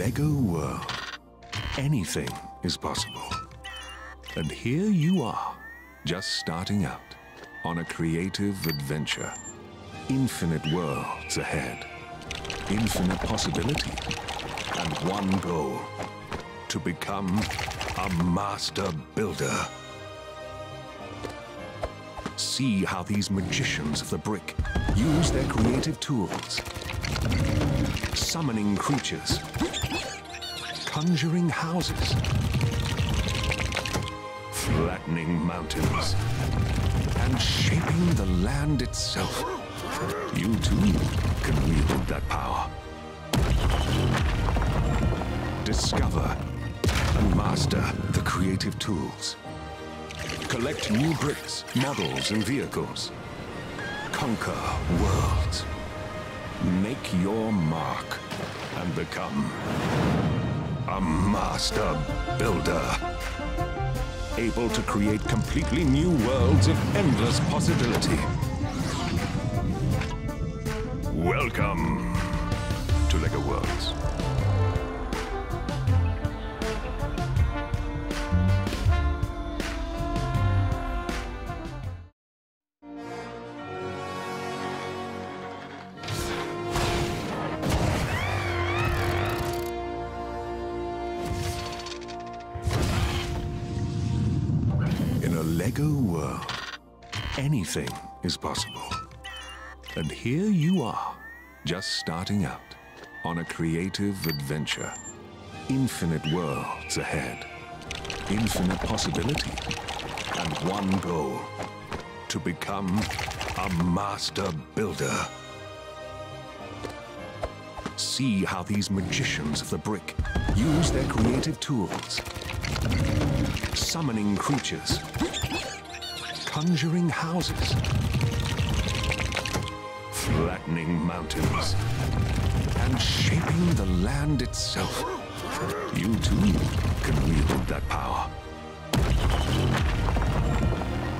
LEGO World. Anything is possible. And here you are, just starting out on a creative adventure. Infinite worlds ahead, infinite possibility, and one goal: to become a master builder. See how these magicians of the brick use their creative tools. Summoning creatures, conjuring houses, flattening mountains, and shaping the land itself. You too can wield that power. Discover and master the creative tools. Collect new bricks, models, and vehicles. Conquer worlds. Make your mark and become a master builder. Able to create completely new worlds of endless possibility. Welcome to LEGO Worlds. LEGO World. Anything is possible. And here you are, just starting out on a creative adventure. Infinite worlds ahead, infinite possibility, and one goal: to become a master builder. See how these magicians of the brick use their creative tools. Summoning creatures, conjuring houses, flattening mountains, and shaping the land itself. You too can wield that power.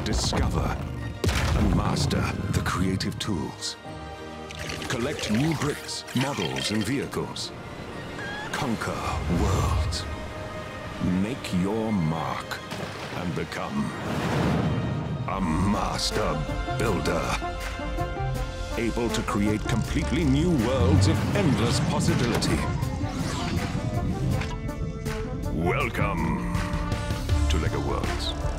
Discover and master the creative tools. Collect new bricks, models, and vehicles. Conquer worlds. Make your mark and become a master builder. Able to create completely new worlds of endless possibility. Welcome to LEGO Worlds.